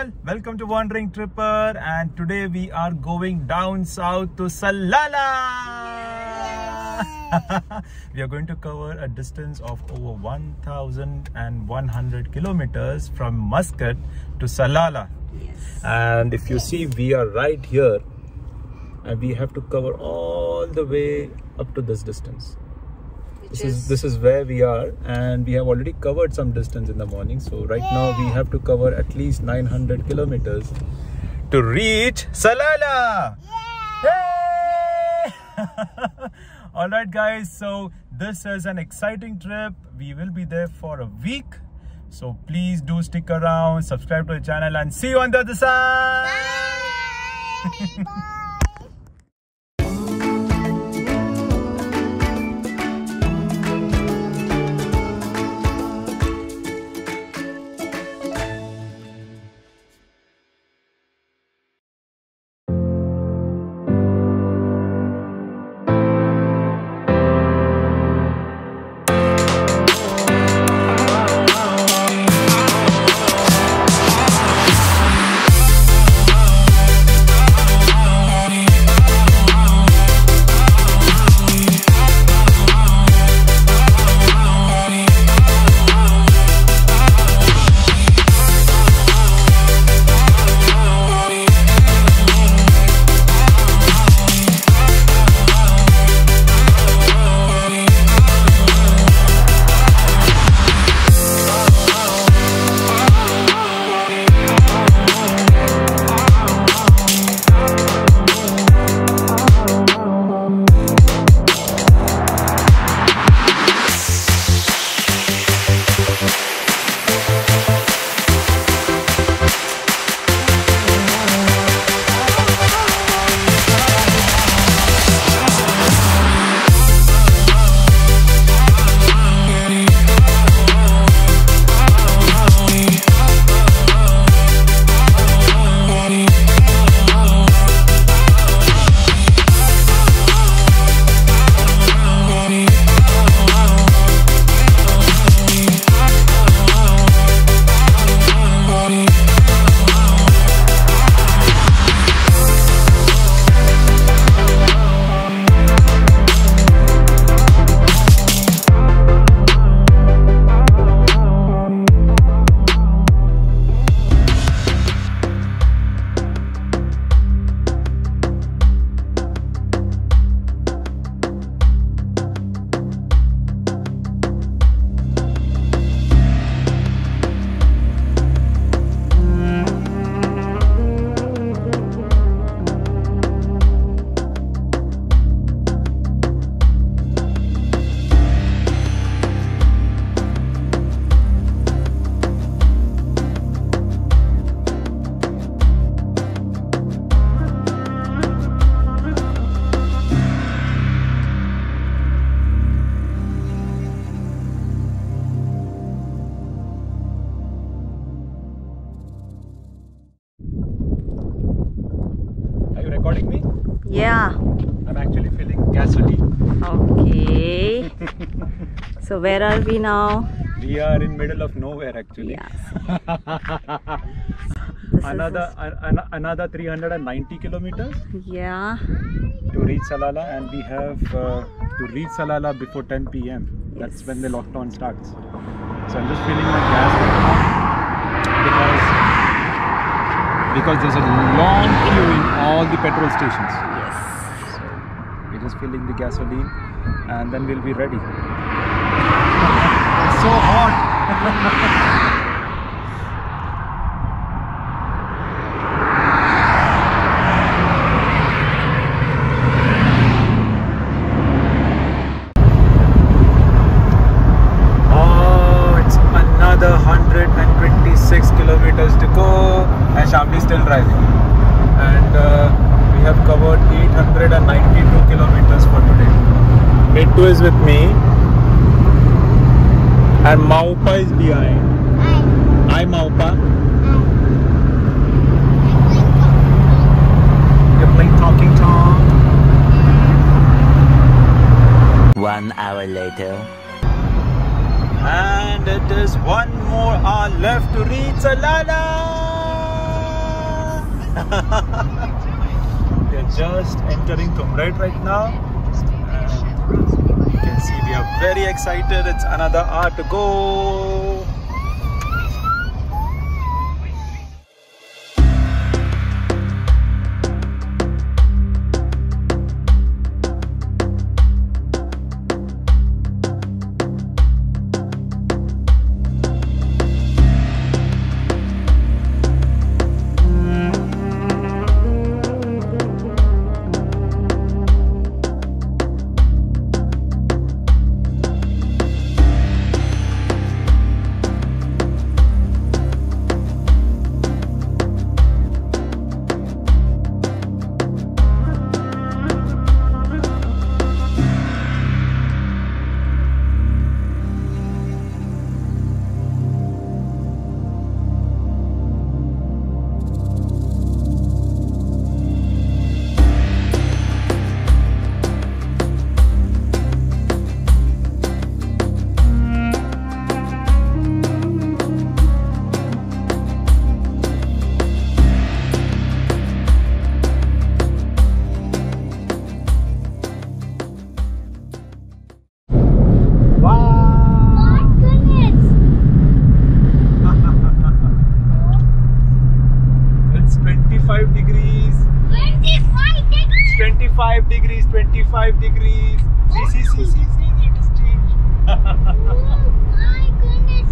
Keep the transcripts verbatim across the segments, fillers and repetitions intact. all, welcome to Wandering Tripper, and today we are going down south to Salalah. We are going to cover a distance of over one thousand one hundred kilometers from Muscat to Salalah. Yes. And if you yes. see, we are right here and we have to cover all the way up to this distance. This is, this is where we are, and we have already covered some distance in the morning. So right now we have to cover at least nine hundred kilometers to reach Salalah. Alright guys, so this is an exciting trip. We will be there for a week. So please do stick around, subscribe to the channel, and see you on the other side. Bye. Bye. Recording me? Yeah. I'm actually filling gasoline. Okay. So where are we now? We are in middle of nowhere actually. Yes. another an another three hundred ninety kilometers. Yeah. To reach Salalah, and we have uh, to reach Salalah before ten P M That's yes. when the lockdown starts. So I'm just filling my gas because. Because there's a long queue in all the petrol stations. Yes. So we're just filling the gasoline and then we'll be ready. It's so hot. Oh, it's another one hundred twenty-six kilometers to go. And Shamli is still driving, and uh, we have covered eight hundred ninety-two kilometers for today. Mittu is with me, and Maupa is behind. Hi, Hi Maupa. You're playing Talking Tom. One hour later. And it is one more hour left to reach Salalah. We are just entering Tumret right now. And you can see we are very excited. It's another hour to go. twenty-five degrees, twenty-five degrees. See, see, see, see, see, it is changed. Oh my goodness.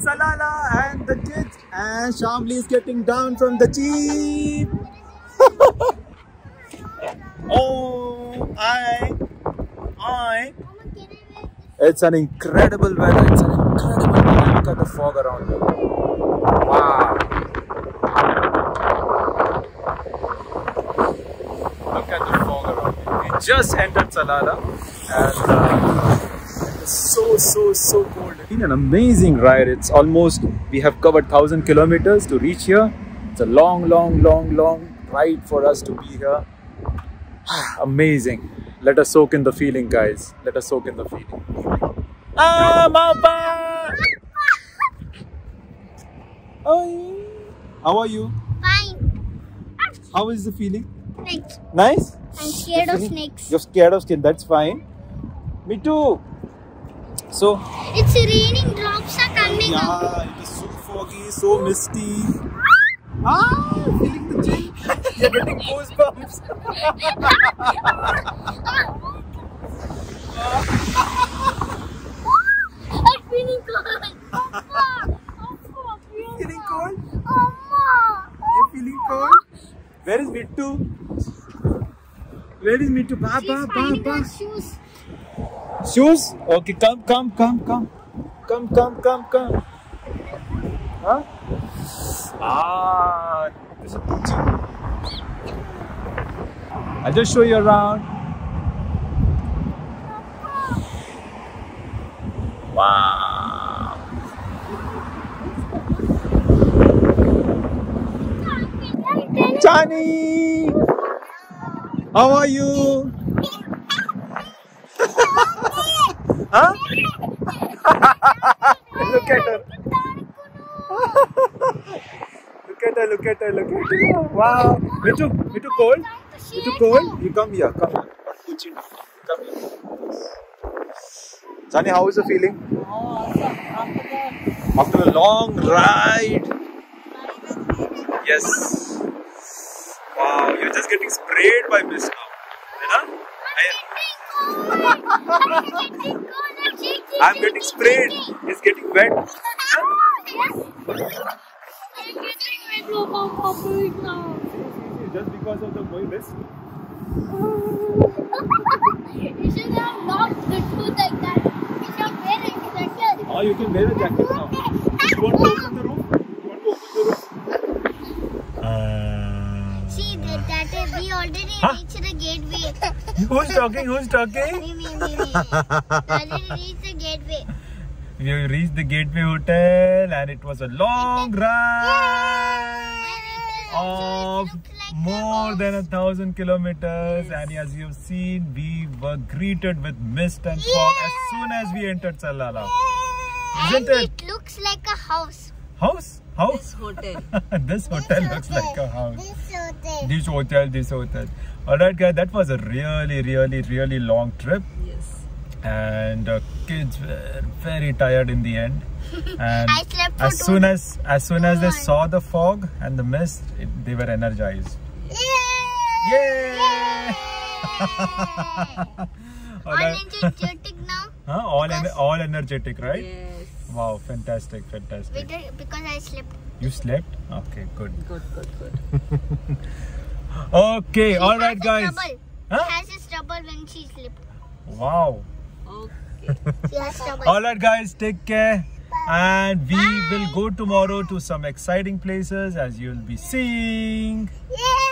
Salalah and the kids, and Shamli is getting down from the jeep. Oh, I, I. It's an incredible weather. It's an incredible weather. Look at the fog around you. Wow. Look at the fog around you. We just entered Salalah, and uh, it's so, so, so cold. It's been an amazing ride. It's almost, we have covered thousand kilometers to reach here. It's a long, long, long, long ride for us to be here. Amazing. Let us soak in the feeling, guys. Let us soak in the feeling. Ah, Mama! Oh, how are you? Fine. How is the feeling? Nice. Nice? I'm scared of snakes. You're scared of snakes. That's fine. Me too. So it's raining, drops are coming yeah, up. Yeah, it is so foggy, so misty. Ah, feeling the chill. You're getting goosebumps. I'm feeling cold. Amma, Amma, feeling cold? Amma, you feeling cold? Where is Mittu? Where is Mittu? Ba, ba, ba, ba. Shoes. Shoes? Okay, come, come, come, come. Come, come, come, come. Huh? Ah, there's a poochie. I'll just show you around. Wow. Chani! How are you? Huh? Look at her. Look at her, look at her, look at her. Wow. Mitu, Mitu cold? Mitu cold? You come here, come here. Come here. Sunny, how is the feeling? Oh, awesome. After that. After a long ride. Yes. Wow, you're just getting sprayed by mist now. Right? I'm getting sprayed. It's getting wet. Just because of the boy mist. You should have not the tooth like that. You should wear a jacket. Oh, you can wear a jacket now. You want to open the roof? You want to open the roof? Uh, See, that is, we already huh? reached the gateway. Who's talking? Who's talking? Me, me, me, me. I reached the gateway. We reached the Gateway Hotel and it was a long ride of more than a thousand kilometers. Yes. And as you've seen, we were greeted with mist and fog as soon as we entered Salalah. Isn't and it? It looks like a house. House? House? This hotel. This hotel this looks hotel. like a house. This hotel. This hotel, this hotel. Alright guys, that was a really, really, really long trip. Yes. And uh, kids were very tired in the end. And I slept for as soon as as soon as they saw the fog and the mist, it, they were energized. Yay! Yay! Yay! All, all energetic now. Huh? All, ener all energetic, right? Yes. Wow, fantastic, fantastic. Because, because I slept. You slept? Okay, good. Good, good, good. Okay, alright guys. Huh? She has a trouble when she slept. Wow. Okay. She has trouble. Alright guys, take care. And we Bye. will go tomorrow to some exciting places as you'll be seeing. Yay!